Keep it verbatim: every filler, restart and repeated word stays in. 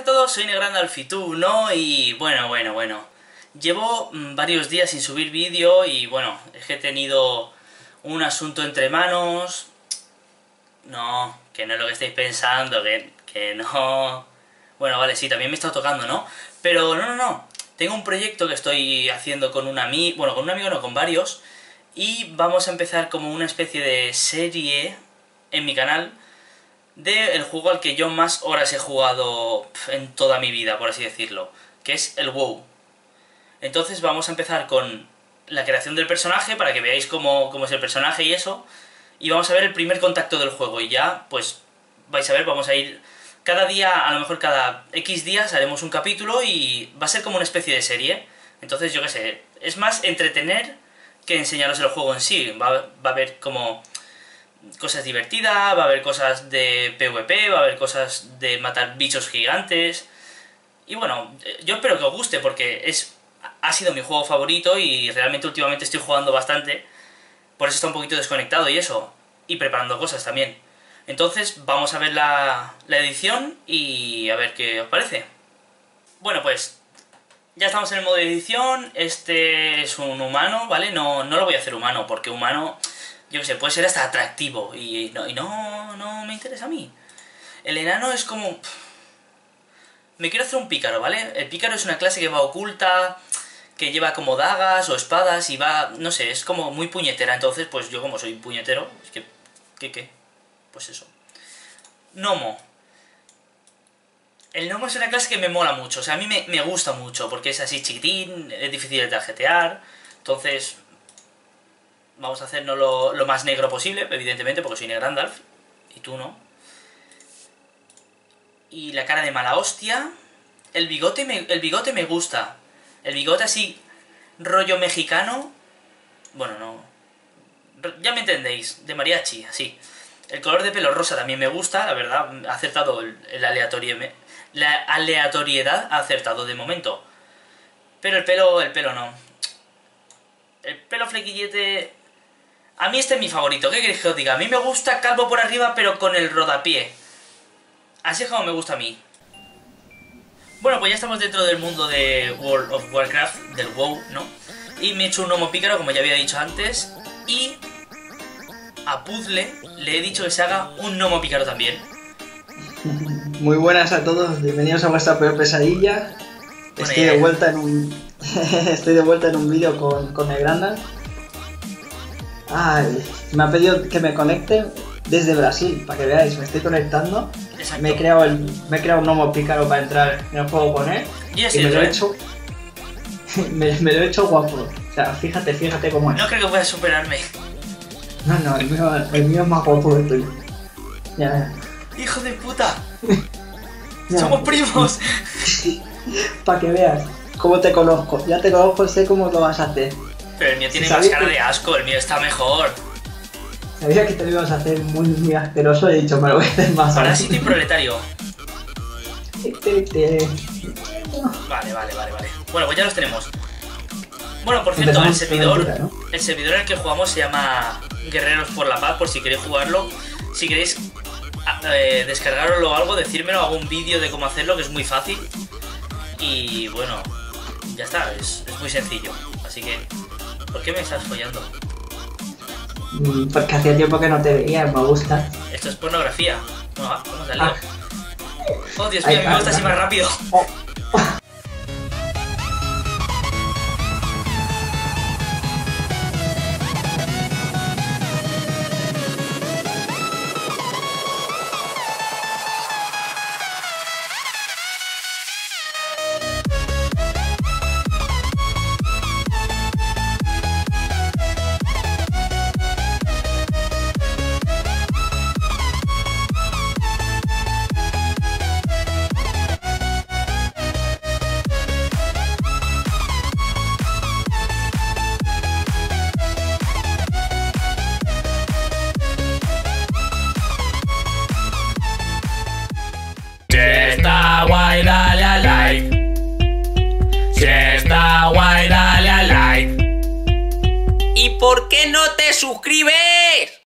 a todos, soy Negrandalf y tú no, y bueno, bueno, bueno. Llevo varios días sin subir vídeo y bueno, es que he tenido un asunto entre manos. No, que no es lo que estáis pensando, que, que no... Bueno, vale, sí, también me he estado tocando, ¿no? Pero no, no, no. Tengo un proyecto que estoy haciendo con un amigo, bueno, con un amigo no, con varios, y vamos a empezar como una especie de serie en mi canal del juego al que yo más horas he jugado en toda mi vida, por así decirlo, que es el WoW. Entonces vamos a empezar con la creación del personaje, para que veáis cómo, cómo es el personaje y eso, y vamos a ver el primer contacto del juego, y ya, pues, vais a ver, vamos a ir... Cada día, a lo mejor cada X días, haremos un capítulo y va a ser como una especie de serie. Entonces, yo qué sé, es más entretener que enseñaros el juego en sí. Va, va a haber como... cosas divertidas, va a haber cosas de PvP, va a haber cosas de matar bichos gigantes. Y bueno, yo espero que os guste porque es, ha sido mi juego favorito y realmente últimamente estoy jugando bastante. Por eso está un poquito desconectado y eso. Y preparando cosas también. Entonces vamos a ver la, la edición y a ver qué os parece. Bueno, pues ya estamos en el modo de edición. Este es un humano, ¿vale? No, no lo voy a hacer humano porque humano... Yo qué sé, puede ser hasta atractivo, y no, y no, no me interesa a mí. El enano es como... Me quiero hacer un pícaro, ¿vale? El pícaro es una clase que va oculta, que lleva como dagas o espadas, y va... No sé, es como muy puñetera, entonces pues yo como soy puñetero, es que... ¿Qué, qué? Pues eso. Gnomo. El gnomo es una clase que me mola mucho, o sea, a mí me, me gusta mucho, porque es así chiquitín, es difícil de tarjetear, entonces... Vamos a hacernos lo, lo más negro posible, evidentemente, porque soy Negrandalf. Y tú no. Y la cara de mala hostia. El bigote me, el bigote me gusta. El bigote así, rollo mexicano. Bueno, no. Ya me entendéis, de mariachi, así. El color de pelo rosa también me gusta, la verdad. Ha acertado el, el aleatoriedad. La aleatoriedad ha acertado de momento. Pero el pelo, el pelo no. El pelo flequillete... A mí este es mi favorito, ¿qué queréis que os diga? A mí me gusta calvo por arriba, pero con el rodapié. Así es como me gusta a mí. Bueno, pues ya estamos dentro del mundo de World of Warcraft, del WoW, ¿no? Y me he hecho un gnomo pícaro, como ya había dicho antes. Y a Puzzle le he dicho que se haga un gnomo pícaro también. Muy buenas a todos, bienvenidos a vuestra peor pesadilla. Bueno, Estoy de vuelta en un... Estoy de vuelta en un vídeo con, con Negrandalf. Ay, me ha pedido que me conecte desde Brasil, para que veáis, me estoy conectando. Exacto. Me he creado el, me he creado un gnomo pícaro para entrar en el juego con él. Y, así y me, lo he hecho, me, me lo he hecho guapo. O sea, fíjate, fíjate cómo es. No creo que puedas superarme. No, no, el mío, el mío es más guapo que el tuyo. Ya. ¡Hijo de puta! ¡Somos primos! Para que veas. ¿Cómo te conozco? Ya te conozco y sé cómo lo vas a hacer. Pero el mío tiene más cara que... de asco, el mío está mejor. Sabía que te lo ibas a hacer muy, muy asqueroso, he dicho, me lo voy a hacer más. Parásito y proletario. Vale, vale, vale, vale. Bueno, pues ya los tenemos. Bueno, por cierto, el servidor, ¿no? El servidor en el que jugamos se llama Guerreros por la Paz, por si queréis jugarlo. Si queréis eh, descargaroslo o algo, decírmelo, hago un vídeo de cómo hacerlo, que es muy fácil. Y bueno... Ya está, es, es muy sencillo, así que... ¿Por qué me estás follando? Porque hacía tiempo que no te veía, me gusta. Esto es pornografía. Bueno, va, vamos a leer. Ah. Oh, Dios mío, ay, me gusta así más rápido. Oh. ¿Por qué no te suscribes?